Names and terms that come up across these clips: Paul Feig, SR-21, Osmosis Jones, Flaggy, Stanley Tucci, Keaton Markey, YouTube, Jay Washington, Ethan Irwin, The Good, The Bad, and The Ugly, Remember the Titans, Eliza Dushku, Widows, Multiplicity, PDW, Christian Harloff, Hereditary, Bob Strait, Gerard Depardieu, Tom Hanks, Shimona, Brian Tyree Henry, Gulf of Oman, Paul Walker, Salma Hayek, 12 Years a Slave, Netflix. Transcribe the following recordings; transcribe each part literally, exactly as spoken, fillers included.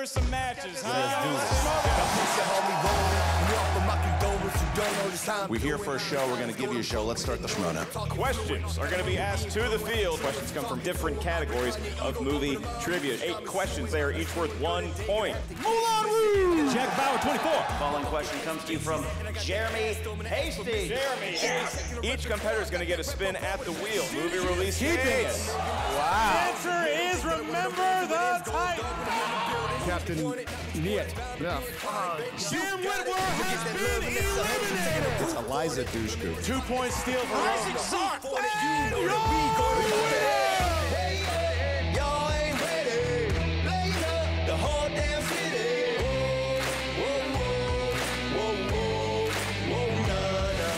for some matches, huh? We're here for a show. We're going to give you a show. Let's start the Shimona. Questions are going to be asked to the field. Questions come from different categories of movie trivia. Eight questions. They are each worth one point. Moulin Rouge! Jack Bauer, twenty-four. The following question comes to you from Jeremy Hasty. Jeremy Hasty. Each competitor is going to get a spin at the wheel. Movie release dates. Wow. The answer is Remember the Titans. Captain Niet. No. Sam Whitwer has been eliminated. It's Eliza Dushku. Two points steal for Isaac Sark. And you're winning. Y'all ain't ready. Later, the whole damn city. Whoa, whoa, whoa, whoa, na na.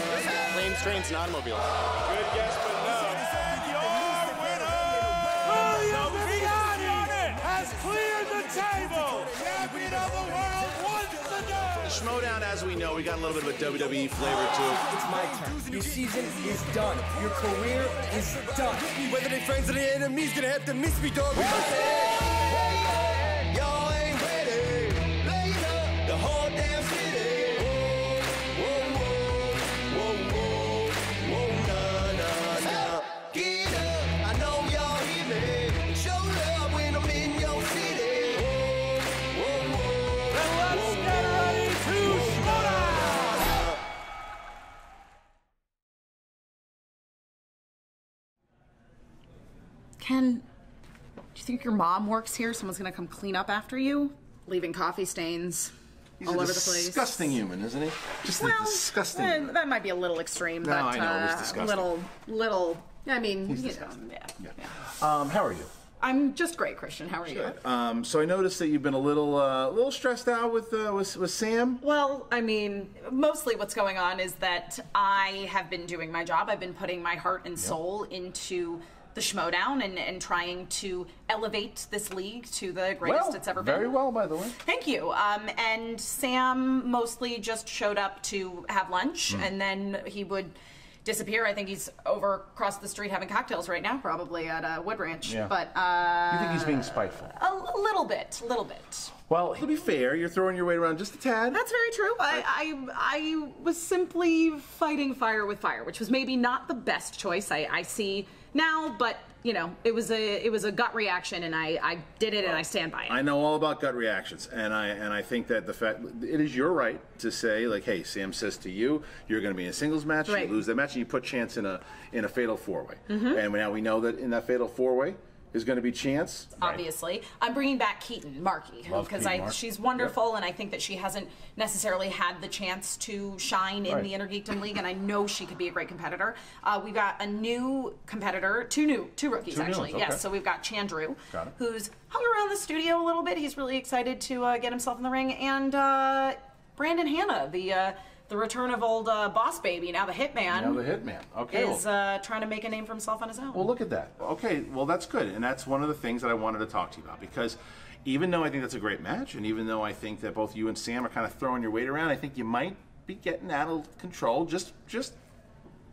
Planes, trains, and automobiles. Good guess, but no. And your winner, William Vignani, has cleared the table. Champion of the world once again. The Schmoedown, as we know, we got a little bit of a W W E flavor to it. It's my turn. Your season is done. Your career is done. Whether they're friends or they're enemies, gonna have to miss me, dog. Y'all ain't ready. Later, the whole damn city. Whoa, whoa, whoa, whoa, whoa, nah, nah, nah. Get up. I know y'all hear me. Show love when I'm in your city. Ken, do you think your mom works here? Someone's gonna come clean up after you? Leaving coffee stains He's all over the place. Disgusting human, isn't he? Just well, a disgusting. Uh, that might be a little extreme, no, but I know, uh, it was disgusting. little, little. I mean, He's you disgusting. know, yeah. yeah. yeah. Um, how are you? I'm just great, Christian. How are you? Good. Um, so I noticed that you've been a little, uh, little stressed out with, uh, with with Sam. Well, I mean, mostly what's going on is that I have been doing my job. I've been putting my heart and soul yep. into the Schmoedown and, and trying to elevate this league to the greatest well, it's ever been. Very well, by the way. Thank you. Um, and Sam mostly just showed up to have lunch, mm. and then he would disappear. I think he's over across the street having cocktails right now, probably at uh, Wood Ranch. Yeah. But uh, you think he's being spiteful? A, a little bit, a little bit. Well, to be fair, you're throwing your weight around just a tad. That's very true. I, I, I was simply fighting fire with fire, which was maybe not the best choice I, I see now, but you know, it was a it was a gut reaction, and I, I did it, well, and I stand by it. I know all about gut reactions, and I and I think that the fact it is your right to say like, hey, Sam says to you, you're going to be in a singles match, right. you lose that match, and you put Chance in a in a fatal four way, mm-hmm. and now we know that in that fatal four way is going to be Chance. Obviously. Right. I'm bringing back Keaton Markey because I Mark. she's wonderful yep. and I think that she hasn't necessarily had the chance to shine in right. the Intergeekdom League, and I know she could be a great competitor. Uh, we've got a new competitor, two new, two rookies two actually. Okay. Yes, so we've got Chandru, got who's hung around the studio a little bit. He's really excited to uh, get himself in the ring, and uh, Brandon Hanna, the uh, the return of old uh, Boss Baby, now the Hitman. Now the Hitman, okay. Is well. uh, trying to make a name for himself on his own. Well, look at that. Okay, well, that's good. And that's one of the things that I wanted to talk to you about, because even though I think that's a great match, and even though I think that both you and Sam are kind of throwing your weight around, I think you might be getting out of control. Just, just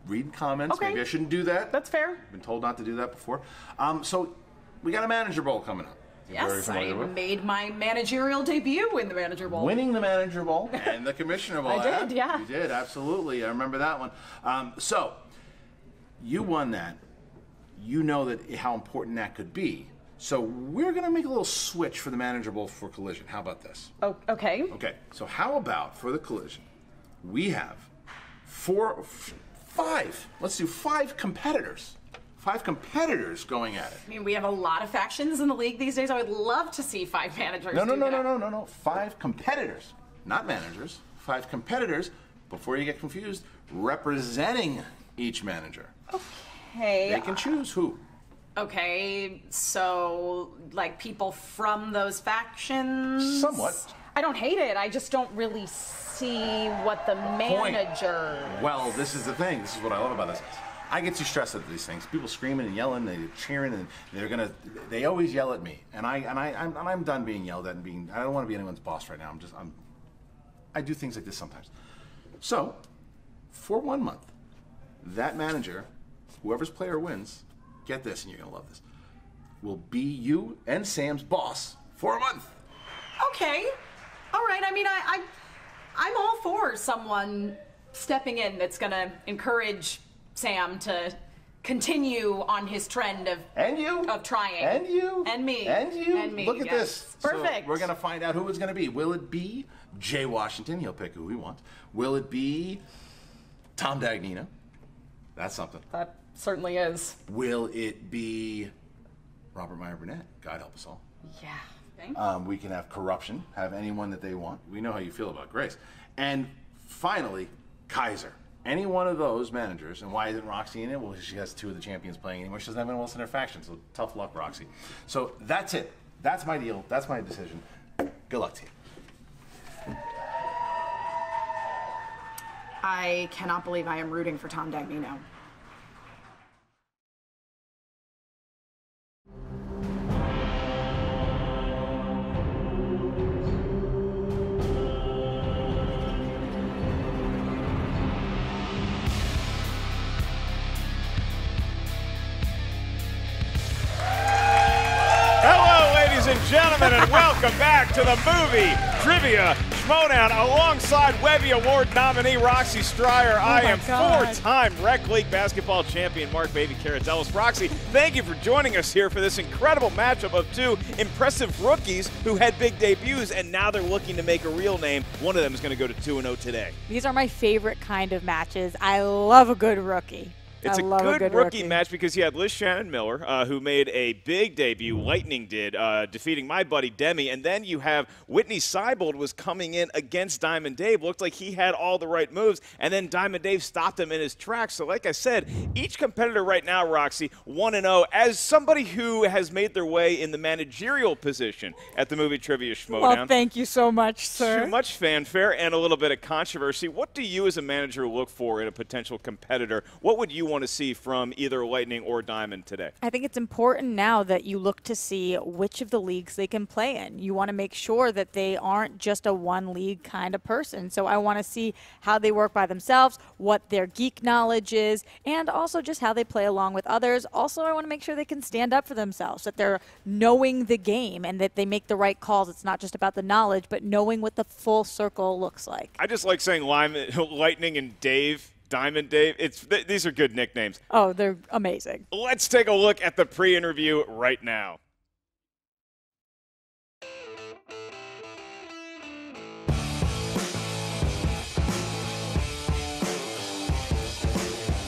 read comments. Okay. Maybe I shouldn't do that. That's fair. I've been told not to do that before. Um, so we got a manager bowl coming up. Yes, I with. made my managerial debut in the Manager Bowl. Winning the Manager Bowl and the Commissioner Bowl. I yeah. did, yeah. You did, absolutely. I remember that one. Um, so, you won that. You know that how important that could be. So, we're going to make a little switch for the Manager Bowl for Collision. How about this? Oh, okay. Okay. So, how about for the Collision, we have four, five, let's do five competitors. Five competitors going at it. I mean, we have a lot of factions in the league these days. I would love to see five managers. No, no, do no, that. no, no, no, no. Five competitors, not managers. Five competitors, before you get confused, representing each manager. Okay. They can choose who. Okay, so like people from those factions? Somewhat. I don't hate it. I just don't really see what the manager. Well, this is the thing. This is what I love about this. I get too stressed at these things. People screaming and yelling, they're cheering, and they're gonna. They always yell at me, and I and I I'm, and I'm done being yelled at and being. I don't want to be anyone's boss right now. I'm just. I'm. I do things like this sometimes. So, for one month, that manager, whoever's player wins, get this, and you're gonna love this, will be you and Sam's boss for a month. okay, all right. I mean, I, I, I'm all for someone stepping in that's gonna encourage Sam to continue on his trend of and you of trying and you and me and you and me. Look at yes. this. Perfect. So we're gonna find out who it's gonna be. Will it be Jay Washington? He'll pick who he wants. Will it be Tom Dagnino? That's something. That certainly is. Will it be Robert Meyer Burnett? God help us all. Yeah. Um, we can have corruption, have anyone that they want. We know how you feel about Grace. And finally, Kaiser. Any one of those managers, and why isn't Roxy in it? Well, she has two of the champions playing anymore. She doesn't have anyone else in her faction, so tough luck, Roxy. So that's it. That's my deal. That's my decision. Good luck to you. I cannot believe I am rooting for Tom Dagnino. And welcome back to the movie Trivia Schmoedown. Alongside Webby Award nominee Roxy Stryer, oh I am four-time Rec League basketball champion Mark Baby Carrots Ellis. Roxy, thank you for joining us here for this incredible matchup of two impressive rookies who had big debuts, and now they're looking to make a real name. One of them is going to go to two and oh today. These are my favorite kind of matches. I love a good rookie. It's a good, a good rookie, rookie match because you had Liz Shannon Miller, uh, who made a big debut, Lightning did, uh, defeating my buddy Demi. And then you have Whitney Seibold was coming in against Diamond Dave. Looked like he had all the right moves, and then Diamond Dave stopped him in his tracks. So like I said, each competitor right now, Roxy, one and oh. As somebody who has made their way in the managerial position at the movie Trivia Schmoedown. Well, thank you so much, sir. Too much fanfare and a little bit of controversy. What do you as a manager look for in a potential competitor? What would you want to see from either Lightning or Diamond today? I think it's important now that you look to see which of the leagues they can play in. You want to make sure that they aren't just a one league kind of person. So I want to see how they work by themselves, what their geek knowledge is, and also just how they play along with others. Also, I want to make sure they can stand up for themselves, that they're knowing the game and that they make the right calls. It's not just about the knowledge, but knowing what the full circle looks like. I just like saying Lightning and Dave. Diamond Dave, it's th these are good nicknames. Oh, they're amazing. Let's take a look at the pre-interview right now.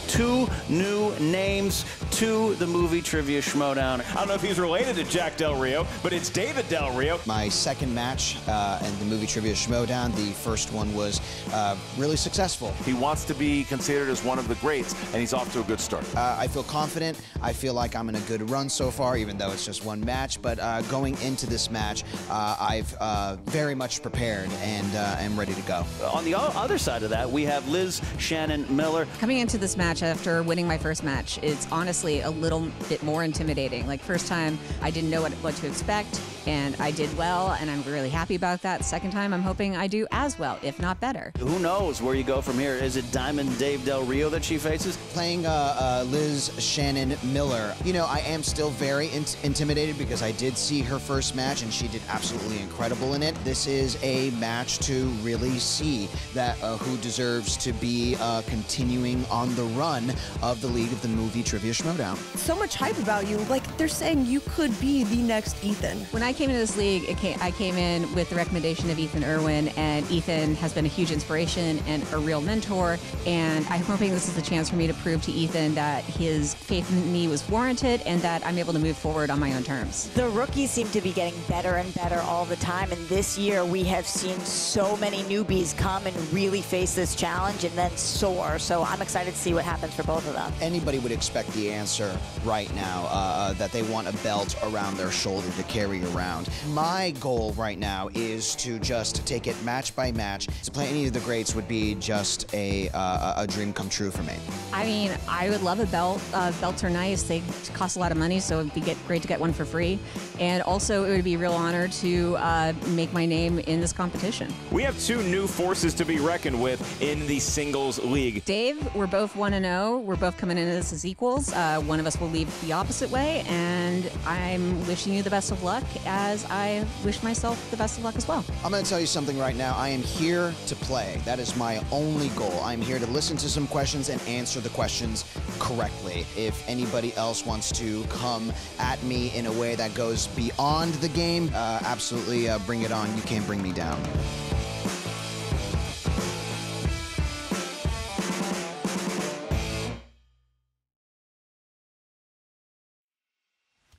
Two new names to the movie Trivia Schmoedown. I don't know if he's related to Jack Del Rio, but it's David Del Rio. My second match uh, in the movie Trivia Schmoedown, the first one was uh, really successful. He wants to be considered as one of the greats, and he's off to a good start. Uh, I feel confident. I feel like I'm in a good run so far, even though it's just one match. But uh, going into this match, uh, I've uh, very much prepared and uh, am ready to go. On the other side of that, we have Liz Shannon Miller. Coming into this match after winning my first match, it's honestly a little bit more intimidating. Like, first time I didn't know what, what to expect, and I did well, and I'm really happy about that. Second time I'm hoping I do as well, if not better. Who knows where you go from here? Is it Diamond Dave Del Rio that she faces? Playing uh, uh, Liz Shannon Miller, you know, I am still very in intimidated because I did see her first match and she did absolutely incredible in it. This is a match to really see that uh, who deserves to be uh, continuing on the run of the League of the Movie Trivia Schmoedown. So much hype about you. Like, they're saying you could be the next Ethan. When I came into this league, it came, I came in with the recommendation of Ethan Irwin, and Ethan has been a huge inspiration and a real mentor, and I'm hoping this is the chance for me to prove to Ethan that his faith in me was warranted and that I'm able to move forward on my own terms. The rookies seem to be getting better and better all the time, and this year we have seen so many newbies come and really face this challenge and then soar, so I'm excited to see what happens for both of them. Anybody would expect the answer right now, uh, that they want a belt around their shoulder to carry around. My goal right now is to just take it match by match. To play any of the greats would be just a uh, a dream come true for me. I mean, I would love a belt. Uh, belts are nice. They cost a lot of money, so it'd be great to get one for free. And also, it would be a real honor to uh, make my name in this competition. We have two new forces to be reckoned with in the singles league. Dave, we're both one and oh. We're both coming into this as equals. Uh, one of us will leave the opposite way, and I'm wishing you the best of luck as I wish myself the best of luck as well. I'm going to tell you something right now. I am here to play. That is my only goal. I'm here to listen to some questions and answer the questions correctly. If anybody else wants to come at me in a way that goes beyond the game, uh, absolutely uh, bring it on. You can't bring me down.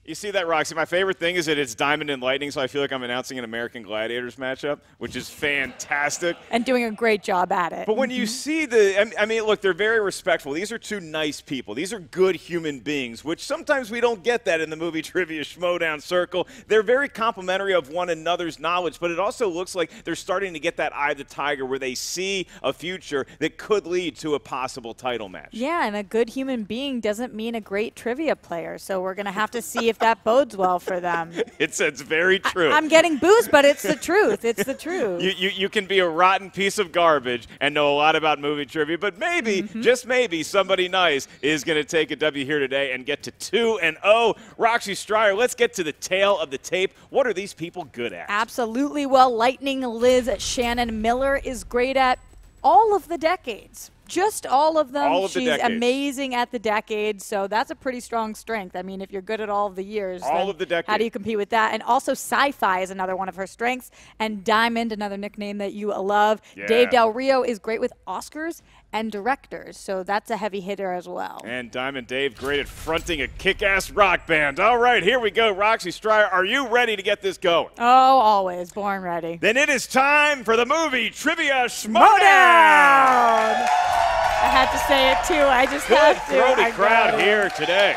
You see that, Roxy? My favorite thing is that it's Diamond and Lightning, so I feel like I'm announcing an American Gladiators matchup, which is fantastic. And doing a great job at it. But when you see the, I mean, look, they're very respectful. These are two nice people. These are good human beings, which sometimes we don't get that in the movie trivia Schmoedown circle. They're very complimentary of one another's knowledge, but it also looks like they're starting to get that eye of the tiger where they see a future that could lead to a possible title match. Yeah, and a good human being doesn't mean a great trivia player, so we're going to have to see if that bodes well for them. It's, it's very true. I, I'm getting booze, but it's the truth. It's the truth. You, you, you can be a rotten piece of garbage and know a lot about movie trivia, but maybe, mm-hmm. just maybe, somebody nice is going to take a W here today and get to two and oh. Roxy Stryer, let's get to the tail of the tape. What are these people good at? Absolutely. Well, Lightning Liz Shannon Miller is great at all of the decades. Just all of them. All of She's the amazing at the decades, so that's a pretty strong strength. I mean, if you're good at all of the years, all of the decades. How do you compete with that? And also sci-fi is another one of her strengths. And Diamond, another nickname that you love. Yeah. Dave Del Rio is great with Oscars and directors, so that's a heavy hitter as well. And Diamond Dave, great at fronting a kick-ass rock band. All right, here we go. Roxy Stryer, are you ready to get this going? Oh, always. Born ready. Then it is time for the movie Trivia Schmoedown! I had to say it, too. I just Good have to. Good throaty crowd here today.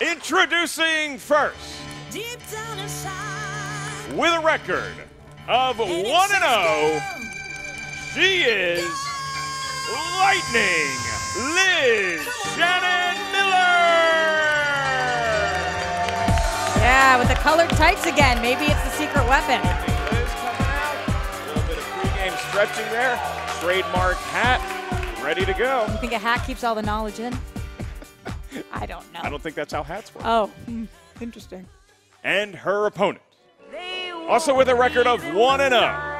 Introducing first, Deep down inside, with a record of one and oh, she is... Go! Lightning Liz Shannon Miller! Yeah, with the colored tights again. Maybe it's the secret weapon. Liz coming out. A little bit of pregame stretching there. Trademark hat. Ready to go. You think a hat keeps all the knowledge in? I don't know. I don't think that's how hats work. Oh, interesting. And her opponent, also with a record of one and oh.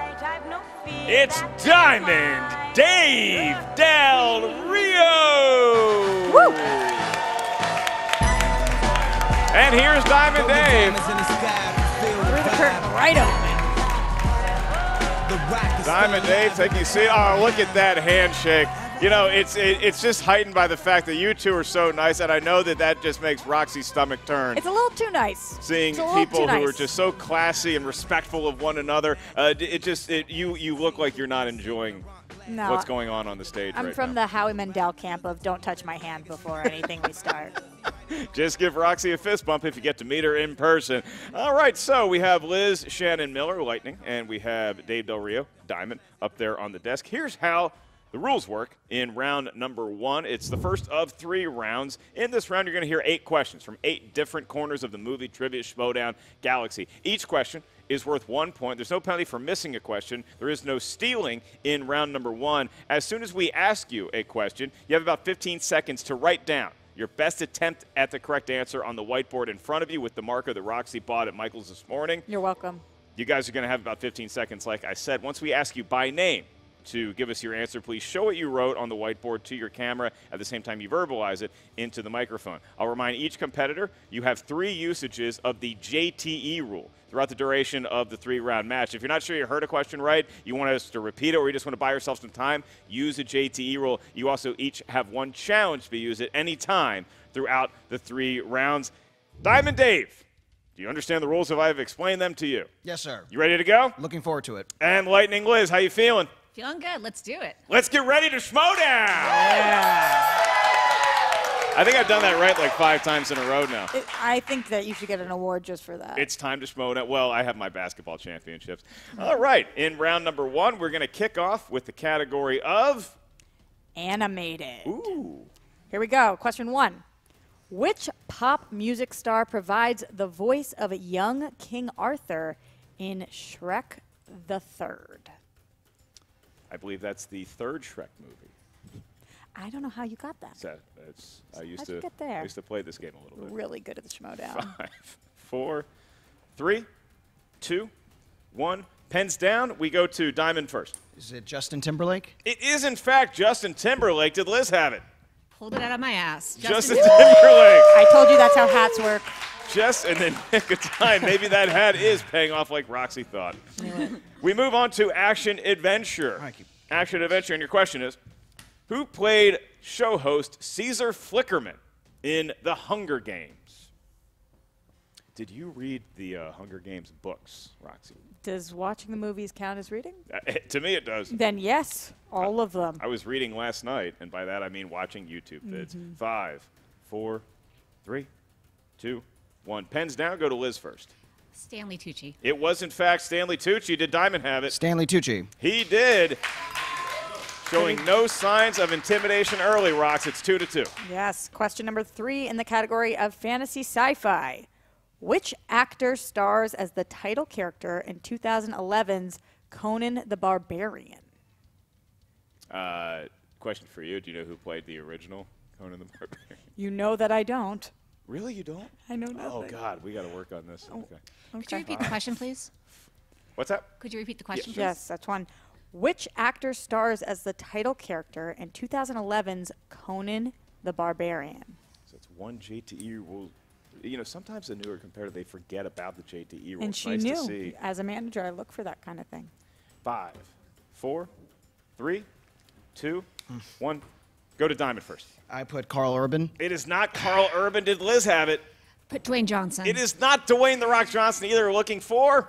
It's Diamond Dave Del Rio! Woo. And here's Diamond Dave. Threw the curtain right open. Diamond Dave taking a seat. Oh, look at that handshake. You know, it's it, it's just heightened by the fact that you two are so nice, and I know that that just makes Roxy's stomach turn. It's a little too nice. Seeing people who are just so classy and respectful of one another, uh, it just it, you you look like you're not enjoying no, what's going on on the stage. I'm right from now. the Howie Mandel camp of don't touch my hand before anything we start. Just give Roxy a fist bump if you get to meet her in person. All right, so we have Liz Shannon Miller, Lightning, and we have Dave Del Rio, Diamond, up there on the desk. Here's how the rules work in round number one. It's the first of three rounds. In this round, you're going to hear eight questions from eight different corners of the movie Trivia Schmoedown Galaxy. Each question is worth one point. There's no penalty for missing a question. There is no stealing in round number one. As soon as we ask you a question, you have about fifteen seconds to write down your best attempt at the correct answer on the whiteboard in front of you with the marker that Roxy bought at Michael's this morning. You're welcome. You guys are going to have about fifteen seconds, like I said. Once we ask you by name to give us your answer, please show what you wrote on the whiteboard to your camera. At the same time, you verbalize it into the microphone. I'll remind each competitor you have three usages of the J T E rule throughout the duration of the three-round match. If you're not sure you heard a question right, you want us to repeat it, or you just want to buy yourself some time, use the J T E rule. You also each have one challenge to be used at any time throughout the three rounds. Diamond Dave, do you understand the rules if I've explained them to you? Yes, sir. You ready to go? Looking forward to it. And Lightning Liz, how you feeling? Feeling good. Let's do it. Let's get ready to Schmoedown. Yeah. I think I've done that right like five times in a row now. It, I think that you should get an award just for that. It's time to Schmoedown. Well, I have my basketball championships. Mm-hmm. All right. In round number one, we're going to kick off with the category of animated. Ooh. Here we go. Question one. Which pop music star provides the voice of a young King Arthur in Shrek the Third? I believe that's the third Shrek movie. I don't know how you got that. So it's, I used How'd to you get there? I used to play this game a little bit. Really good at the Schmoedown. Five, four, Three, two, one. Pens down. We go to Diamond first. Is it Justin Timberlake? It is, in fact, Justin Timberlake. Did Liz have it? Pulled it out of my ass. Justin, Justin Timberlake. I told you that's how hats work. Just in the nick of time. Maybe that hat is paying off like Roxy thought. We move on to Action Adventure. Action Adventure, and your question is, who played show host Caesar Flickerman in The Hunger Games? Did you read the uh, Hunger Games books, Roxy? Does watching the movies count as reading? Uh, it, to me, it does. Then yes, all I, of them. I was reading last night, and by that I mean watching YouTube vids. Mm-hmm. Five, four, three, two, one. Pens down. Go to Liz first. Stanley Tucci. It was, in fact, Stanley Tucci. Did Diamond have it? Stanley Tucci. He did. Showing no signs of intimidation early, Rox. It's two to two. Yes. Question number three in the category of fantasy sci-fi. Which actor stars as the title character in two thousand eleven's Conan the Barbarian? Uh, question for you. Do you know who played the original Conan the Barbarian? You know that I don't. Really? You don't? I know nothing. Oh, God. We got to work on this. Oh. Okay. Okay. Could you repeat the question, please? What's that? Could you repeat the question, yes, please? Yes, that's one. Which actor stars as the title character in two thousand eleven's Conan the Barbarian? So it's one J T E rule. You know, sometimes the newer competitor, they forget about the J T E rule. And she nice knew. To see. As a manager, I look for that kind of thing. Five, four, three, two, mm. one. Go to Diamond first. I put Carl Urban. It is not Carl Urban. Did Liz have it? Put Dwayne Johnson. It is not Dwayne The Rock Johnson either. We're looking for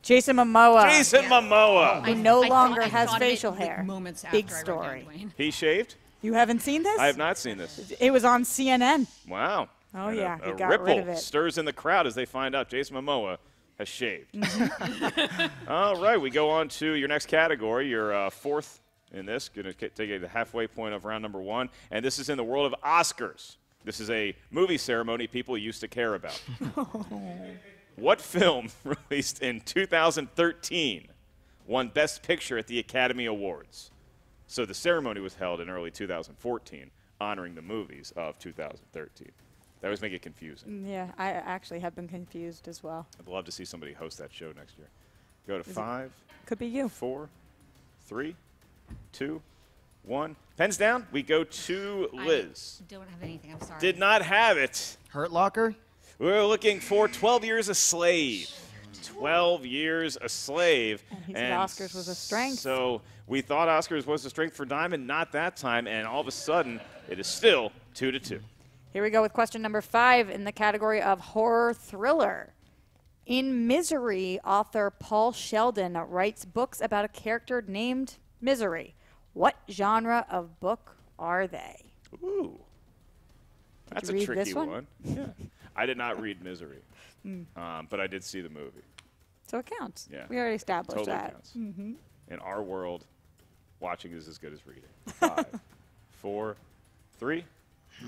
Jason Momoa. Jason yeah. Momoa. He no I longer thought, has facial hair. Moments after Big story. Down, he shaved? You haven't seen this? I have not seen this. It was on C N N. Wow. Oh, and yeah. A, a he got ripple rid of it. Stirs in the crowd as they find out Jason Momoa has shaved. All right. We go on to your next category, your uh, fourth in this. Going to take you to the halfway point of round number one. And this is in the world of Oscars. This is a movie ceremony people used to care about. What film released in two thousand thirteen won Best Picture at the Academy Awards? So the ceremony was held in early two thousand fourteen, honoring the movies of two thousand thirteen. That always make it confusing. Yeah, I actually have been confused as well. I'd love to see somebody host that show next year. Go to Is five. Could be you. Four, three, two, one. Pens down. We go to Liz. I don't have anything. I'm sorry. Did not have it. Hurt Locker? We're looking for twelve years a slave. twelve years a slave. And he said Oscars was a strength. So we thought Oscars was a strength for Diamond. Not that time. And all of a sudden, it is still two to two. Here we go with question number five in the category of horror thriller. In Misery, author Paul Sheldon writes books about a character named Misery. What genre of book are they? Ooh. That's a tricky one? one. Yeah. I did not read Misery, mm. um, but I did see the movie. So it counts. Yeah. We already established totally that. Counts. Mm-hmm. In our world, watching is as good as reading. Five, four, three,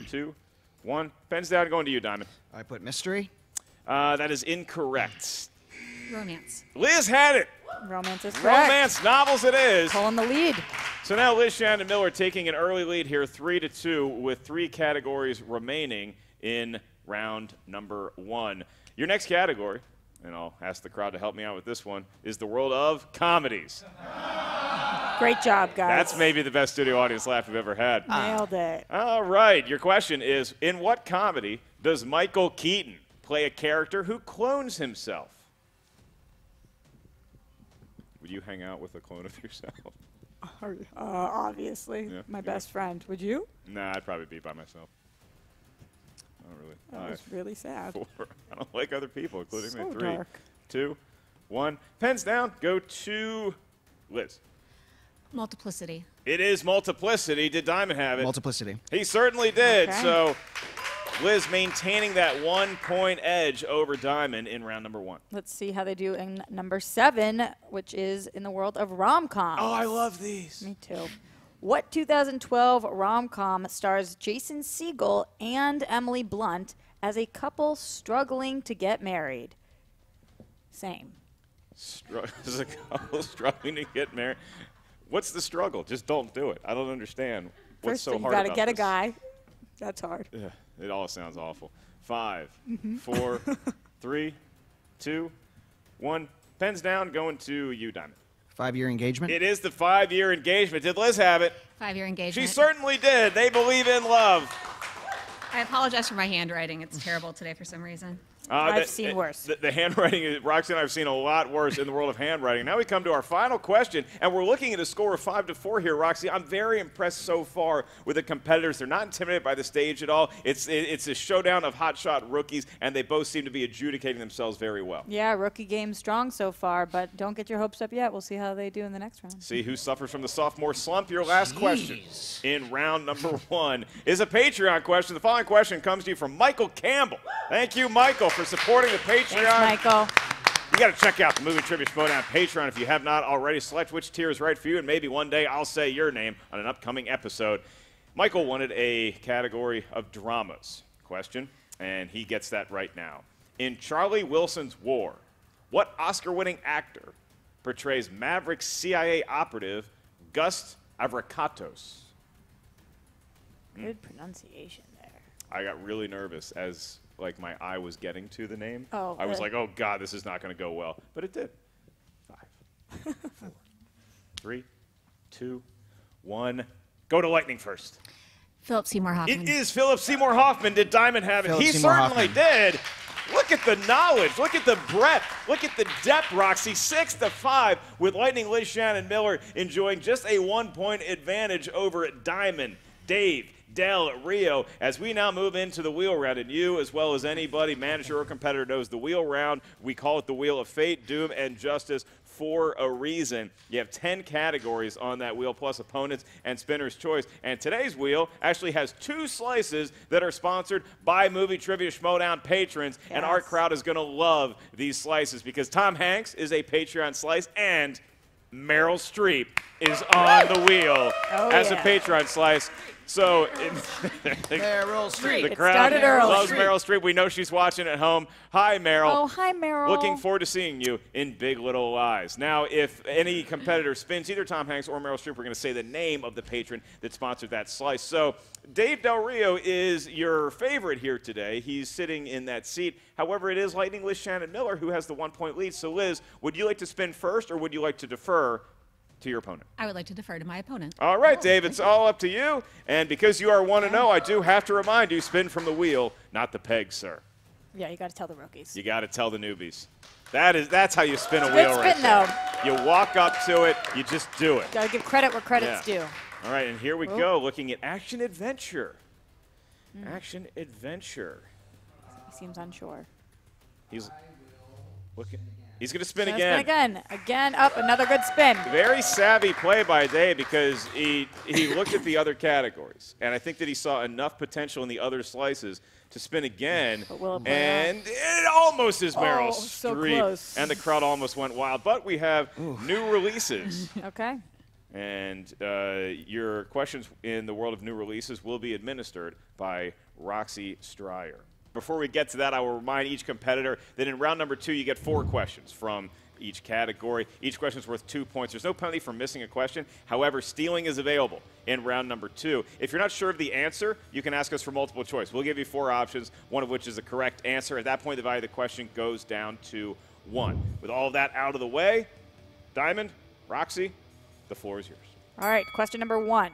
two, one. Pens down. Going to you, Diamond. I put Mystery. Uh, that is incorrect. Romance. Liz had it. Romance is correct. Romance novels it is. Pulling the lead. So now Liz Shannon Miller taking an early lead here, three to two, with three categories remaining in round number one. Your next category, and I'll ask the crowd to help me out with this one, is the world of comedies. Great job, guys. That's maybe the best studio audience laugh I've ever had. Nailed it. All right. Your question is, in what comedy does Michael Keaton play a character who clones himself? Would you hang out with a clone of yourself? Uh, obviously. Yeah. My yeah. best friend. Would you? Nah, I'd probably be by myself. I don't really. That Five, was really sad. Four. I don't like other people, including so me. Three, dark. two, one. Pens down. Go to Liz. Multiplicity. It is Multiplicity. Did Diamond have it? Multiplicity. He certainly did. Okay. So Liz maintaining that one-point edge over Diamond in round number one. Let's see how they do in number seven, which is in the world of rom-coms. Oh, I love these. Me too. What two thousand twelve rom-com stars Jason Segel and Emily Blunt as a couple struggling to get married? Same. Stru- as a couple struggling to get married. What's the struggle? Just don't do it. I don't understand what's First so hard about this. First, you got to get a guy. That's hard. Yeah, it all sounds awful. Five, mm-hmm. four, three, two, one. Pens down, going to you, Diamond. Five-year engagement? It is the five-year engagement. Did Liz have it? Five-year engagement. She certainly did. They believe in love. I apologize for my handwriting. It's terrible today for some reason. Uh, I've the, seen it, worse. The, the handwriting, Roxanne and I have seen a lot worse in the world of handwriting. Now we come to our final question, and we're looking at a score of five to four here, Roxy. I'm very impressed so far with the competitors. They're not intimidated by the stage at all. It's it, it's a showdown of hotshot rookies, and they both seem to be adjudicating themselves very well. Yeah, rookie game strong so far, but don't get your hopes up yet. We'll see how they do in the next round. See who suffers from the sophomore slump. Your last Jeez. question in round number one is a Patreon question. The following question comes to you from Michael Campbell. Thank you, Michael, for supporting the Patreon. Thanks, Michael. You got to check out the Movie Trivia Schmoedown Patreon if you have not already. Select which tier is right for you, and maybe one day I'll say your name on an upcoming episode. Michael wanted a category of dramas question, and he gets that right now. In Charlie Wilson's War, what Oscar-winning actor portrays Maverick C I A operative Gus Avrakatos? Good pronunciation there. I got really nervous as... like my eye was getting to the name. Oh, I was really? like, oh, God, this is not going to go well. But it did. Five, four, three, two, one. Go to Lightning first. Philip Seymour Hoffman. It is Philip Seymour Hoffman. Did Diamond have it? Philip he Seymour certainly Hoffman. did. Look at the knowledge. Look at the breadth. Look at the depth, Roxy. Six to five with Lightning Liz Shannon Miller enjoying just a one-point advantage over at Diamond. Dave Del Rio, as we now move into the wheel round, and you, as well as anybody, manager or competitor, knows the wheel round. We call it the wheel of fate, doom, and justice for a reason. You have ten categories on that wheel, plus opponents and spinner's choice. And today's wheel actually has two slices that are sponsored by Movie Trivia Schmoedown patrons, yes. and our crowd is going to love these slices because Tom Hanks is a Patreon slice, and Meryl Streep is on the wheel oh, as yeah. a Patreon slice. So Meryl Streep. The crowd loves Meryl Streep. We know she's watching at home. Hi, Meryl. Oh, hi, Meryl. Looking forward to seeing you in Big Little Lies. Now, if any competitor spins either Tom Hanks or Meryl Streep, we're going to say the name of the patron that sponsored that slice. So Dave Del Rio is your favorite here today. He's sitting in that seat. However, it is Lightning Liz Shannon Miller who has the one-point lead. So, Liz, would you like to spin first, or would you like to defer to your opponent? I would like to defer to my opponent. All right, oh, Dave, it's all up to you. And because you are one and oh, I do have to remind you, spin from the wheel, not the peg, sir. Yeah, you got to tell the rookies. You got to tell the newbies. That is, that's how you spin a it's wheel right there. You walk up to it, you just do it. Got to give credit where credit's yeah. due. All right, and here we Oop. go, looking at action-adventure. Mm. Action-adventure. He seems unsure. He's looking. He's going to spin again. Again, again, up, another good spin. Very savvy play by Dave because he he looked at the other categories, and I think that he saw enough potential in the other slices to spin again. And it almost is Meryl Streep, and the crowd almost went wild. But we have new releases. Okay. And uh, your questions in the world of new releases will be administered by Roxy Stryer. Before we get to that, I will remind each competitor that in round number two, you get four questions from each category. Each question is worth two points. There's no penalty for missing a question. However, stealing is available in round number two. If you're not sure of the answer, you can ask us for multiple choice. We'll give you four options, one of which is the correct answer. At that point, the value of the question goes down to one. With all of that out of the way, Diamond, Roxy, the floor is yours. All right, question number one.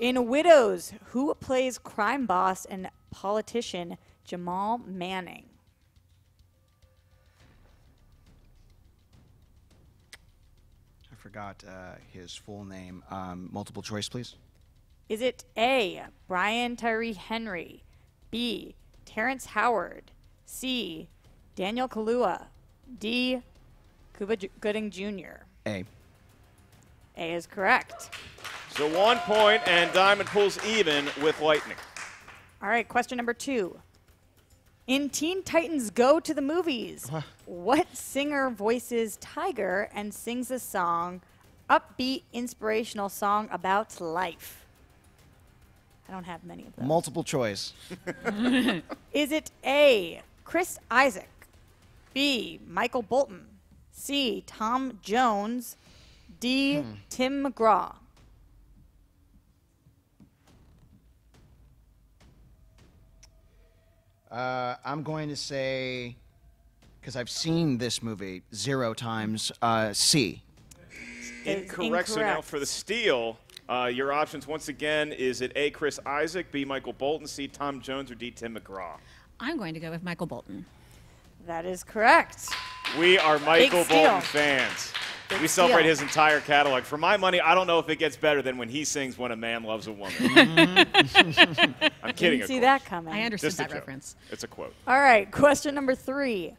In Widows, who plays crime boss and politician Jamal Manning? I forgot uh, his full name. Um, multiple choice, please. Is it A, Brian Tyree Henry, B, Terrence Howard, C, Daniel Kaluuya, D, Cuba Gooding Junior? A. A is correct. So one point, and Diamond pulls even with Lightning. All right, question number two. In Teen Titans Go to the Movies, what? what singer voices Tiger and sings a song, upbeat, inspirational song about life? I don't have many of them. Multiple choice. Is it A, Chris Isaac, B, Michael Bolton, C, Tom Jones, D, hmm. Tim McGraw? Uh, I'm going to say because I've seen this movie zero times. Uh, C. Incorrect. incorrect. So now for the steal, uh, your options once again, is it A, Chris Isaac, B, Michael Bolton, C, Tom Jones, or D, Tim McGraw? I'm going to go with Michael Bolton. That is correct. We are Michael Bolton fans. Big we celebrate steal. His entire catalog. For my money, I don't know if it gets better than when he sings When a Man Loves a Woman. I'm kidding. Didn't see that coming. I understood that reference. It's a quote. All right, question number three.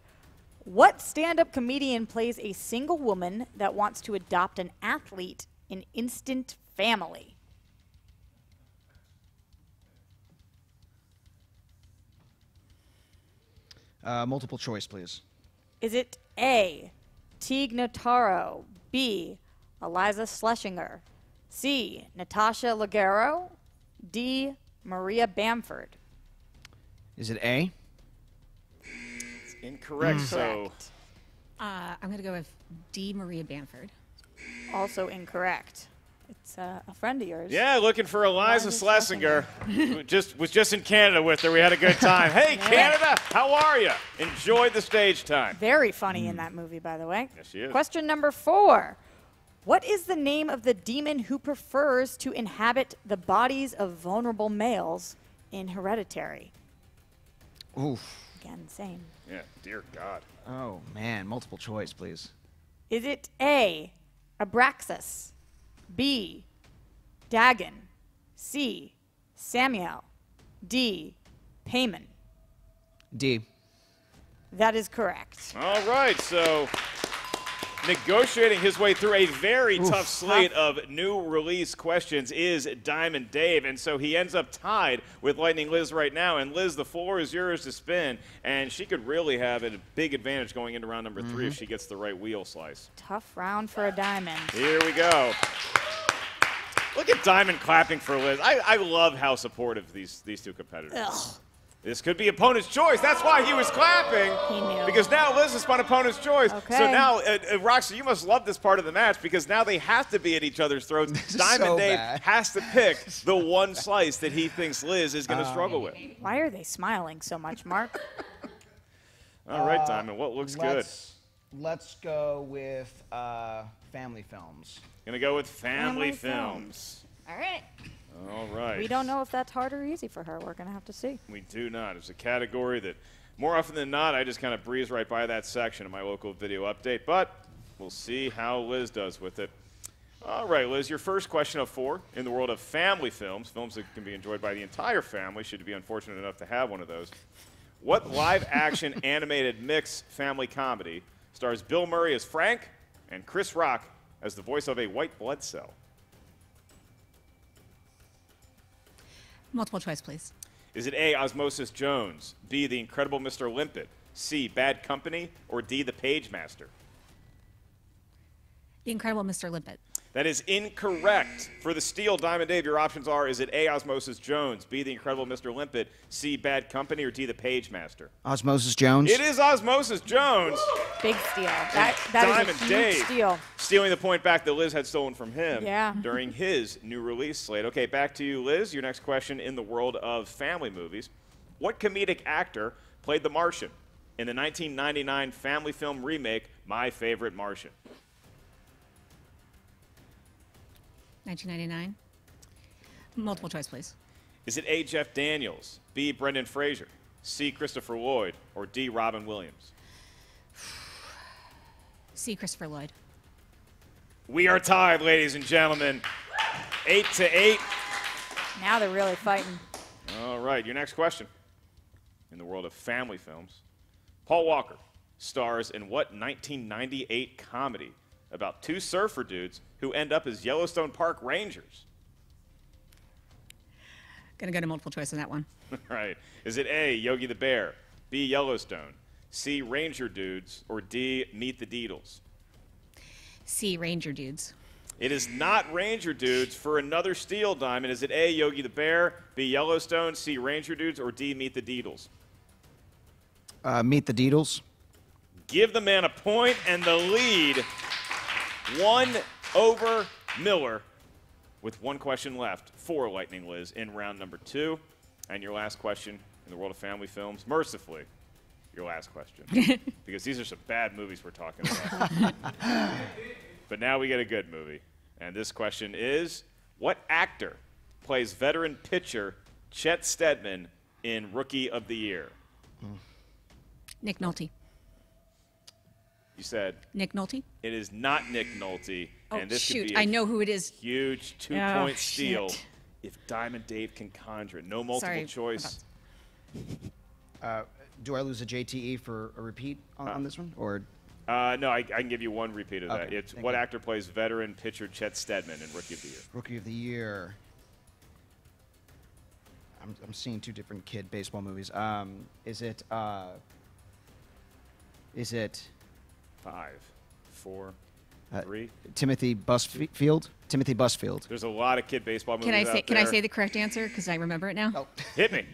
What stand-up comedian plays a single woman that wants to adopt an athlete in Instant Family? Uh, multiple choice, please. Is it A, Teague Notaro, B, Iliza Shlesinger, C, Natasha Leggero, D, Maria Bamford? Is it A? Incorrect. Mm. So uh, I'm going to go with D, Maria Bamford. Also incorrect. It's uh, a friend of yours. Yeah, looking for Iliza Shlesinger. Shlesinger. just was just in Canada with her. We had a good time. Hey, yeah. Canada, how are you? Enjoyed the stage time. Very funny mm. in that movie, by the way. Yes, she is. Question number four. What is the name of the demon who prefers to inhabit the bodies of vulnerable males in Hereditary? Oof. Again, same. Yeah, dear God. Oh, man. Multiple choice, please. Is it A, Abraxas, B, Dagon, C, Samuel, D, Payman? D. That is correct. All right, so negotiating his way through a very Oof. tough slate of new release questions is Diamond Dave, and so he ends up tied with Lightning Liz right now. And Liz, the floor is yours to spin, and she could really have a big advantage going into round number mm-hmm. three if she gets the right wheel slice. Tough round for a diamond. Here we go. Look at Diamond clapping for Liz. I, I love how supportive these, these two competitors are. This could be opponent's choice. That's why he was clapping. He knew. Because now Liz has spun opponent's choice. Okay. So now, uh, uh, Roxy, you must love this part of the match because now they have to be at each other's throats. Diamond so Dave bad. has to pick the one slice that he thinks Liz is going to um, struggle with. Why are they smiling so much, Mark? All right, Diamond, what looks uh, let's, good? Let's go with uh, family films. Going to go with family, family films. films. All right. All right. We don't know if that's hard or easy for her. We're going to have to see. We do not. It's a category that, more often than not, I just kind of breeze right by that section in my local video update. But we'll see how Liz does with it. All right, Liz, your first question of four in the world of family films, films that can be enjoyed by the entire family, should you be unfortunate enough to have one of those. What live-action animated mixed family comedy stars Bill Murray as Frank and Chris Rock as the voice of a white blood cell? Multiple choice, please. Is it A, Osmosis Jones, B, The Incredible Mister Limpet, C, Bad Company, or D, The Pagemaster? The Incredible Mister Limpet. That is incorrect. For the steal, Diamond Dave, your options are, is it A, Osmosis Jones, B, The Incredible Mister Limpet, C, Bad Company, or D, The Pagemaster? Osmosis Jones. It is Osmosis Jones. Big steal. That, that Diamond is a huge Dave, steal. Stealing the point back that Liz had stolen from him yeah. during his new release slate. Okay, back to you, Liz. Your next question in the world of family movies. What comedic actor played the Martian in the nineteen ninety-nine family film remake, My Favorite Martian? nineteen ninety-nine. Multiple choice, please. Is it A, Jeff Daniels, B, Brendan Fraser, C, Christopher Lloyd, or D, Robin Williams? C, Christopher Lloyd. We are tied, ladies and gentlemen. Eight to eight. Now they're really fighting. All right, your next question. In the world of family films, Paul Walker stars in what nineteen ninety-eight comedy about two surfer dudes who end up as Yellowstone Park Rangers? Gonna go to multiple choice on that one. All right. Is it A, Yogi the Bear, B, Yellowstone, C, Ranger Dudes, or D, Meet the Deedles? C, Ranger Dudes. It is not Ranger Dudes. For another steal, Diamond, is it A, Yogi the Bear, B, Yellowstone, C, Ranger Dudes, or D, Meet the Deedles? Uh, meet the Deedles. Give the man a point and the lead. One over Miller with one question left for Lightning Liz in round number two. And your last question in the world of family films, mercifully, your last question. Because these are some bad movies we're talking about. But now we get a good movie. And this question is, what actor plays veteran pitcher Chet Steadman in Rookie of the Year? Mm. Nick Nolte. You said? Nick Nolte? It is not Nick Nolte. Oh, and this shoot. Could be I know who it is. Huge two-point oh, steal shit. If Diamond Dave can conjure it. No multiple Sorry. Choice. Uh, do I lose a J T E for a repeat on, uh, on this one? Or? Uh, no, I, I can give you one repeat of okay. that. It's Thank what you. Actor plays veteran pitcher Chet Steadman in Rookie of the Year? Rookie of the Year. I'm, I'm seeing two different kid baseball movies. Um, is it... Uh, is it... Five, four, uh, three. Timothy Busfield. Timothy Busfield. There's a lot of kid baseball movies. Can I say? Out can there. I say the correct answer? Because I remember it now. Oh. Hit me.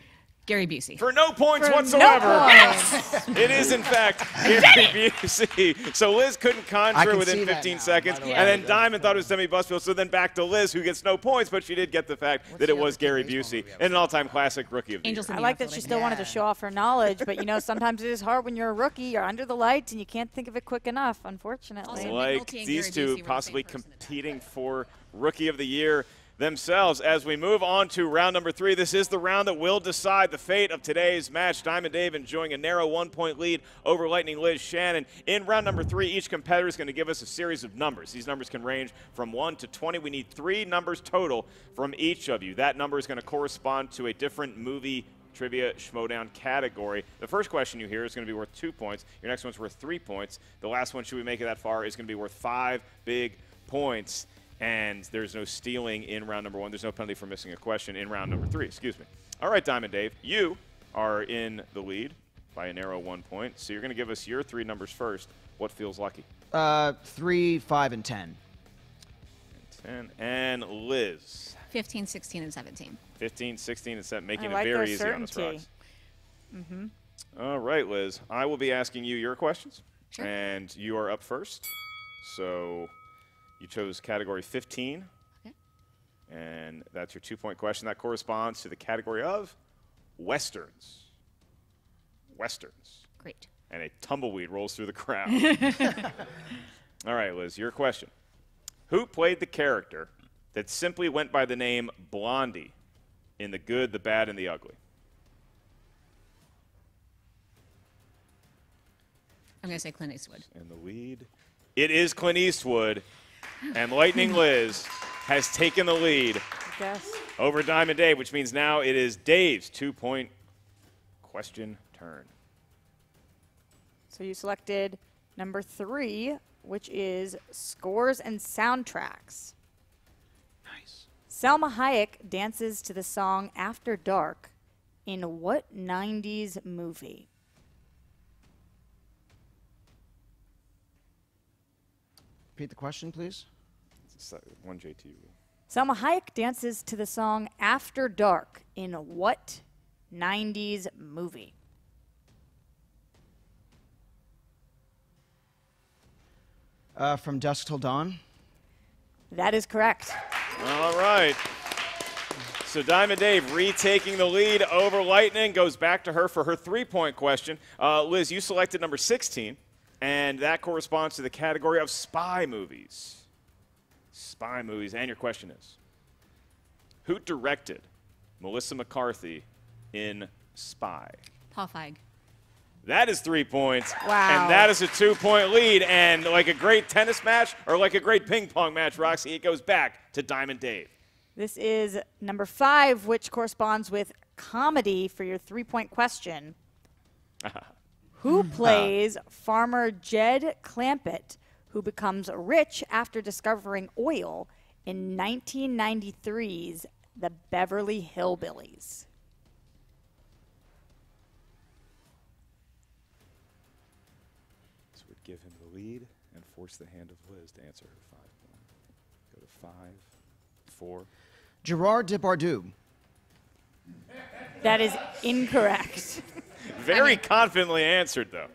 Gary Busey. For no points For whatsoever. No yes. It is in fact Gary Busey. So Liz couldn't conjure within fifteen seconds, and then Diamond thought it was Timothy Busfield. So then back to Liz, who gets no points, but she did get the fact What's that it was Gary Busey, and an all-time classic Rookie of the Year. I like that she still yeah. wanted to show off her knowledge, but you know sometimes it is hard when you're a rookie, you're under the lights, and you can't think of it quick enough. Unfortunately, also, like these two possibly competing for Rookie of the Year themselves. As we move on to round number three, this is the round that will decide the fate of today's match. Diamond Dave enjoying a narrow one-point lead over Lightning Liz Shannon. In round number three, each competitor is going to give us a series of numbers. These numbers can range from one to twenty. We need three numbers total from each of you. That number is going to correspond to a different movie trivia Schmoedown category. The first question you hear is going to be worth two points. Your next one's worth three points. The last one, should we make it that far, is going to be worth five big points. And there's no stealing in round number one. There's no penalty for missing a question in round number three. Excuse me. All right, Diamond Dave, you are in the lead by a narrow one point. So you're going to give us your three numbers first. What feels lucky? Uh, three, five, and ten. And ten. And Liz? fifteen, sixteen, and seventeen. fifteen, sixteen, and seventeen. Making like it very easy on us, Rox. Mm-hmm. All right, Liz. I will be asking you your questions. Sure. And you are up first. So... you chose category fifteen, okay. And that's your two-point question. That corresponds to the category of Westerns. Westerns. Great. And a tumbleweed rolls through the crowd. All right, Liz, your question. Who played the character that simply went by the name Blondie in The Good, the Bad, and the Ugly? I'm going to say Clint Eastwood. And the lead. It is Clint Eastwood. And Lightning Liz has taken the lead over Diamond Dave, which means now it is Dave's two-point question turn. So you selected number three, which is scores and soundtracks. Nice. Salma Hayek dances to the song After Dark in what nineties movie? Repeat the question, please. One J T. Salma Hayek dances to the song After Dark in what nineties movie? Uh, From Dusk Till Dawn. That is correct. All right. So Diamond Dave retaking the lead over Lightning, goes back to her for her three-point question. Uh, Liz, you selected number sixteen. And that corresponds to the category of spy movies. Spy movies. And your question is, who directed Melissa McCarthy in Spy? Paul Feig. That is three points. Wow. And that is a two-point lead. And like a great tennis match or like a great ping-pong match, Roxy, it goes back to Diamond Dave. This is number five, which corresponds with comedy for your three-point question. Who plays uh. farmer Jed Clampett, who becomes rich after discovering oil in nineteen ninety-three's The Beverly Hillbillies? This would give him the lead and force the hand of Liz to answer her five. Go to five, four. Gerard Depardieu. That is incorrect. Very I mean, confidently answered, though.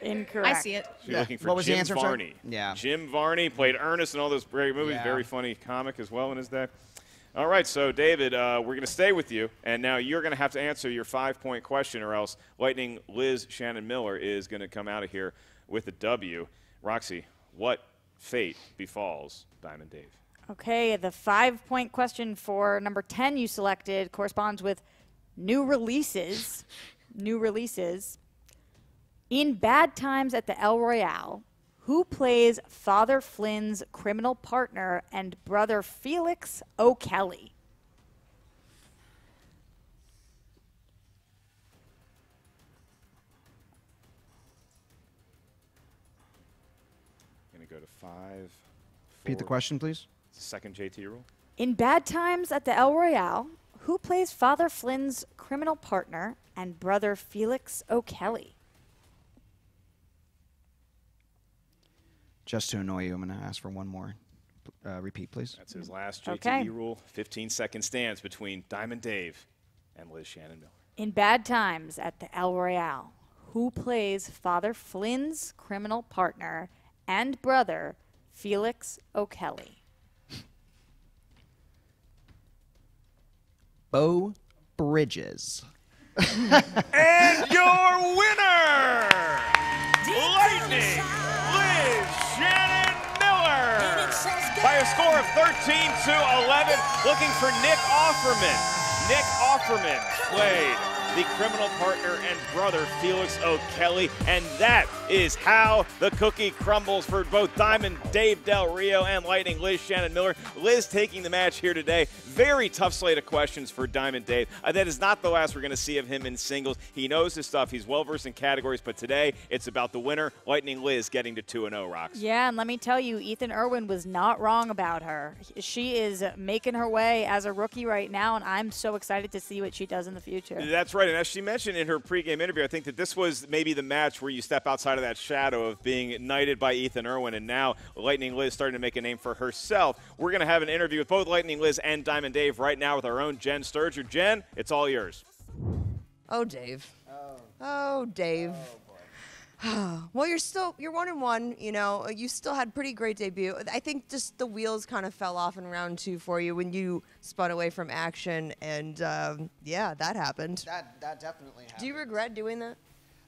Incorrect. I see it. She's yeah. looking for what was Jim the answer, Varney. Sorry? Yeah. Jim Varney played Ernest in all those great movies. Yeah. Very funny comic as well in his day. All right, so David, uh, we're going to stay with you, and now you're going to have to answer your five-point question, or else Lightning Liz Shannon Miller is going to come out of here with a W. Roxy, what fate befalls Diamond Dave? Okay, the five-point question for number ten you selected corresponds with new releases. New releases. In Bad Times at the El Royale, who plays Father Flynn's criminal partner and brother Felix O'Kelly? I'm going to go to five. Repeat the question, please. Second J T rule. In Bad Times at the El Royale, who plays Father Flynn's criminal partner and brother Felix O'Kelly? Just to annoy you, I'm going to ask for one more. Uh, repeat, please. That's his last J T E okay. rule. fifteen second stands between Diamond Dave and Liz Shannon Miller. In Bad Times at the El Royale, who plays Father Flynn's criminal partner and brother, Felix O'Kelly? Bo Bridges. And your winner, Lightning Shannon Miller, by a score of thirteen to eleven, looking for Nick Offerman. Nick Offerman played the criminal partner and brother Felix O'Kelly, and that is how the cookie crumbles for both Diamond Dave Del Rio and Lightning Liz Shannon Miller. Liz taking the match here today. Very tough slate of questions for Diamond Dave. Uh, that is not the last we're going to see of him in singles. He knows his stuff. He's well-versed in categories, but today it's about the winner, Lightning Liz, getting to two and oh, Rox. Yeah, and let me tell you, Ethan Irwin was not wrong about her. She is making her way as a rookie right now, and I'm so excited to see what she does in the future. That's right, and as she mentioned in her pregame interview, I think that this was maybe the match where you step outside of that shadow of being knighted by Ethan Irwin, and now Lightning Liz starting to make a name for herself. We're going to have an interview with both Lightning Liz and Diamond And Dave right now with our own Jen Sturger. Jen, it's all yours. Oh, Dave. Oh, oh Dave. Oh, well, you're still you're one and one. You know, you still had a pretty great debut. I think just the wheels kind of fell off in round two for you when you spun away from action, and um, yeah, that happened. That that definitely happened. Do you regret doing that?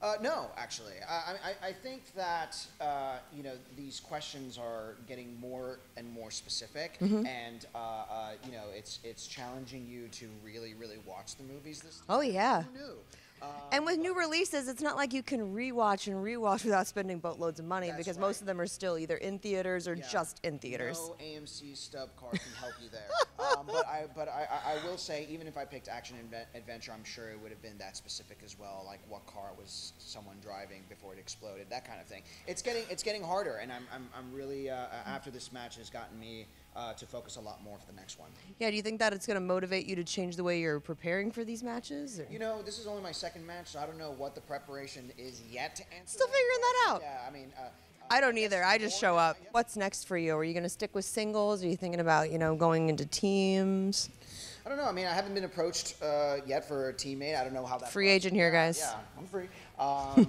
Uh, no, actually. I, I, I think that, uh, you know, these questions are getting more and more specific, mm-hmm. and, uh, uh, you know, it's it's challenging you to really, really watch the movies this time. Oh, yeah. Who knew? Uh, and with new releases, it's not like you can rewatch and rewatch without spending boatloads of money, because right. most of them are still either in theaters or yeah. just in theaters. No A M C stub card can help you there. um, but I, but I, I will say, even if I picked action and adventure, I'm sure it would have been that specific as well, like what car was someone driving before it exploded, that kind of thing. It's getting it's getting harder, and I'm I'm, I'm really uh, after this match has gotten me. Uh, to focus a lot more for the next one. Yeah, do you think that it's going to motivate you to change the way you're preparing for these matches? Or? You know, this is only my second match, so I don't know what the preparation is yet to answer. Still figuring that out. Yeah, I mean... Uh, I don't I either. I just show up. Uh, yeah. What's next for you? Are you going to stick with singles? Are you thinking about, you know, going into teams? I don't know. I mean, I haven't been approached uh, yet for a teammate. I don't know how that... Free works. Agent here, guys. Yeah, I'm free. Um,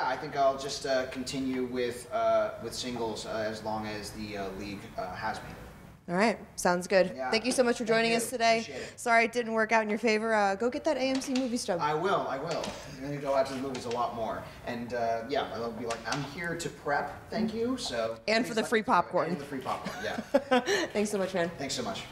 I think I'll just uh, continue with uh, with singles uh, as long as the uh, league uh, has me. All right, sounds good. Yeah. Thank you so much for joining us today. Sorry it didn't work out in your favor. Uh, go get that A M C movie stub. I will, I will. I'm going to go out to the movies a lot more. And uh, yeah, I'll be like, I'm here to prep. Thank you. So. And for the free popcorn. And for the free popcorn. Yeah. Thanks so much, man. Thanks so much.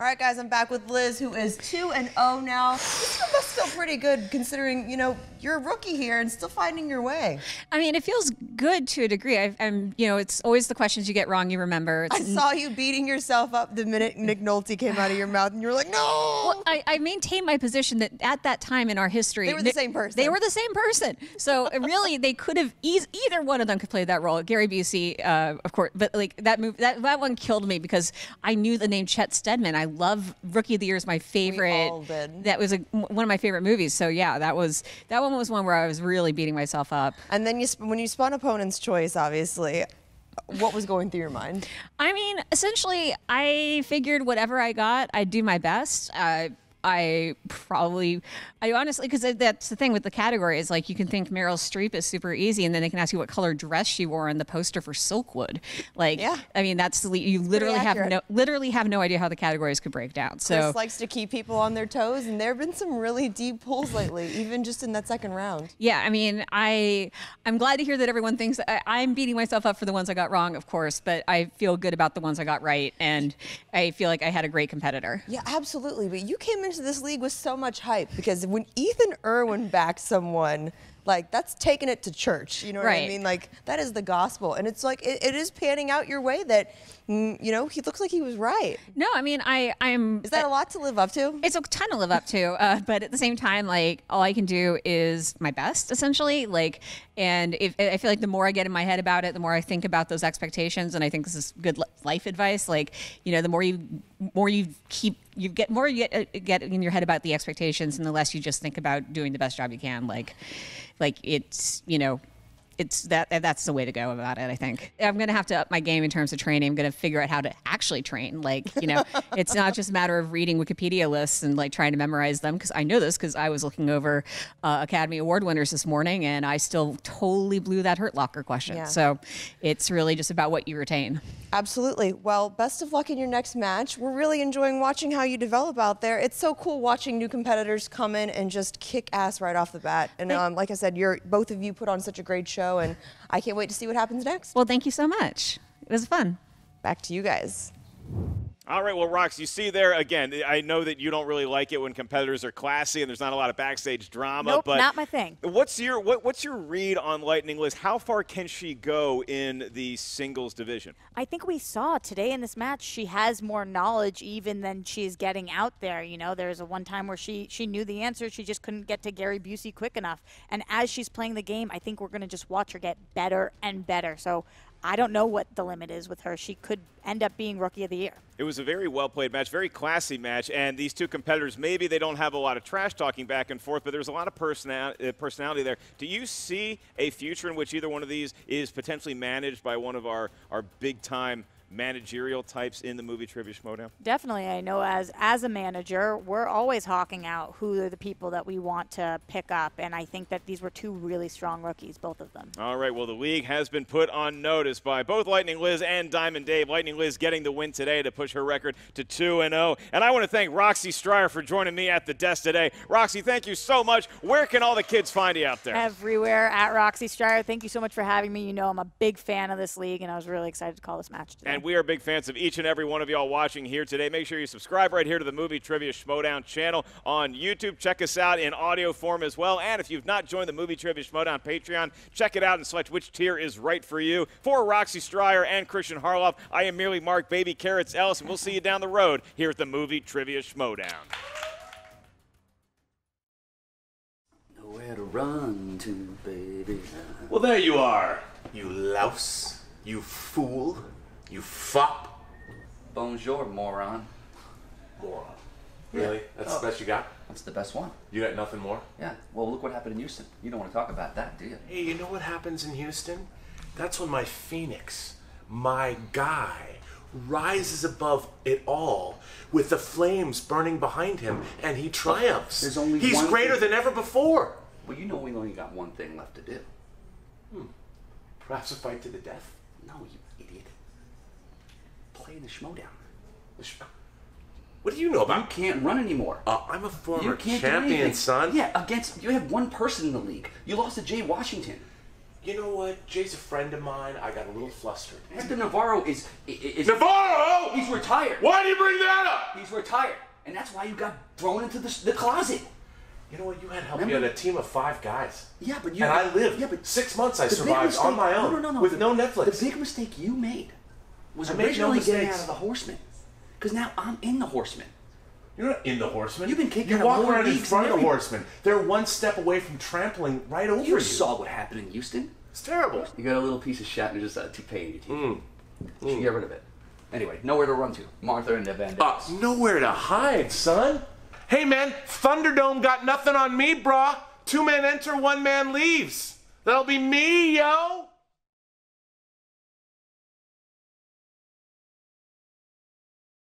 All right, guys, I'm back with Liz, who is two and oh now. This must feel pretty good considering, you know, you're a rookie here and still finding your way. I mean, it feels good to a degree. I, I'm, you know, it's always the questions you get wrong you remember. It's I saw you beating yourself up the minute McNulty came out of your mouth, and you were like, no! Well, I, I maintain my position that at that time in our history... They were the they, same person. They were the same person. So, really, they could have... E either one of them could play that role. Gary Busey, uh, of course, but, like, that, move, that, that one killed me because I knew the name Chet Steadman. I I love Rookie of the Year is my favorite. We all did. That was a, one of my favorite movies. So yeah, that was that one was one where I was really beating myself up. And then you sp when you spun Opponent's Choice, obviously, what was going through your mind? I mean, essentially, I figured whatever I got, I'd do my best. Uh, I probably, I honestly, because that's the thing with the category is like you can think Meryl Streep is super easy, and then they can ask you what color dress she wore in the poster for Silkwood. Like, yeah. I mean, that's you literally have no, literally have no idea how the categories could break down. So Chris likes to keep people on their toes, and there have been some really deep pulls lately, even just in that second round. Yeah, I mean, I I'm glad to hear that everyone thinks I, I'm beating myself up for the ones I got wrong, of course, but I feel good about the ones I got right, and I feel like I had a great competitor. Yeah, absolutely. But you came into this league with so much hype, because when Ethan Irwin backs someone, like, that's taking it to church, you know what right. I mean? Like, that is the gospel. And it's like, it, it is panning out your way that, you know, he looks like he was right. No, I mean, I, I'm... Is that uh, a lot to live up to? It's a ton to live up to. Uh, but at the same time, like, all I can do is my best, essentially. Like, and if I feel like the more I get in my head about it, the more I think about those expectations, and I think this is good life advice. Like, you know, the more you, more you keep, you get more you get, uh, get in your head about the expectations, and the less you just think about doing the best job you can. Like, like it's, you know, it's that that's the way to go about it, I think. I'm going to have to up my game in terms of training. I'm going to figure out how to actually train. Like, you know, it's not just a matter of reading Wikipedia lists and like trying to memorize them, because I know this because I was looking over uh, Academy Award winners this morning, and I still totally blew that Hurt Locker question. Yeah. So it's really just about what you retain. Absolutely. Well, best of luck in your next match. We're really enjoying watching how you develop out there. It's so cool watching new competitors come in and just kick ass right off the bat. And um, like I said, you're, both of you put on such a great show, and I can't wait to see what happens next. Well, thank you so much. It was fun. Back to you guys. All right, well, Rox, you see there again, I know that you don't really like it when competitors are classy and there's not a lot of backstage drama. Nope, but not my thing. What's your, what, what's your read on Lightning, Liz? How far can she go in the singles division? I think we saw today in this match she has more knowledge even than she's getting out there. You know, there's a one time where she, she knew the answer. She just couldn't get to Gary Busey quick enough. And as she's playing the game, I think we're going to just watch her get better and better. So I don't know what the limit is with her. She could end up being Rookie of the Year. It was a very well-played match, very classy match, and these two competitors, maybe they don't have a lot of trash talking back and forth, but there's a lot of personality there. Do you see a future in which either one of these is potentially managed by one of our, our big-time managerial types in the movie Trivia Schmoedown? Definitely. I know as as a manager, we're always hawking out who are the people that we want to pick up, and I think that these were two really strong rookies, both of them. All right, well, the league has been put on notice by both Lightning Liz and Diamond Dave. Lightning Liz getting the win today to push her record to two and oh. And I want to thank Roxy Stryer for joining me at the desk today. Roxy, thank you so much. Where can all the kids find you out there? Everywhere at Roxy Stryer. Thank you so much for having me. You know I'm a big fan of this league, and I was really excited to call this match today. And we are big fans of each and every one of y'all watching here today. Make sure you subscribe right here to the Movie Trivia Schmoedown channel on YouTube. Check us out in audio form as well. And if you've not joined the Movie Trivia Schmoedown Patreon, check it out and select which tier is right for you. For Roxy Stryer and Christian Harloff, I am merely Mark Baby Carrots Ellis, and we'll see you down the road here at the Movie Trivia Schmoedown. Nowhere to run to, baby. Well, there you are, you louse, you fool. You fop. Bonjour, moron. Moron. Really? Yeah. That's oh. the best you got? That's the best one. You got nothing more? Yeah. Well, look what happened in Houston. You don't want to talk about that, do you? Hey, you know what happens in Houston? That's when my Phoenix, my guy, rises above it all with the flames burning behind him, and he triumphs. There's only He's one greater thing. than ever before. Well, you know we only got one thing left to do. Hmm. Perhaps a fight to the death? No, you idiot. Play the Schmoedown. The sh what do you know about? You can't run anymore. Uh, I'm a former champion, son. Yeah, against you have one person in the league. You lost to Jay Washington. You know what? Jay's a friend of mine. I got a little flustered. Hector Navarro is, is Navarro. He's retired. Why do you bring that up? He's retired, and that's why you got thrown into the, the closet. You know what? You had help. Remember? You had a team of five guys. Yeah, but you and I lived. Yeah, but six months I survived mistake, on my own no, no, no, with the, no Netflix. The big mistake you made. Was I originally no getting out of the Horsemen, because now I'm in the Horsemen. You're not in the Horsemen. You've been kicking you out walk around in front of the Horsemen. They're one step away from trampling right over you. You saw what happened in Houston. It's terrible. You got a little piece of shatner just out of toupee in your teeth. Mm. You should mm. get rid of it. Anyway, nowhere to run to. Martha and the Vandellas. Uh, nowhere to hide, son. Hey, man, Thunderdome got nothing on me, brah. Two men enter, one man leaves. That'll be me, yo.